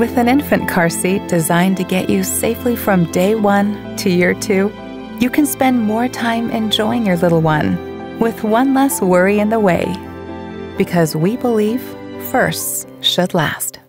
with an infant car seat designed to get you safely from day one to year two, you can spend more time enjoying your little one with one less worry in the way. Because we believe firsts should last.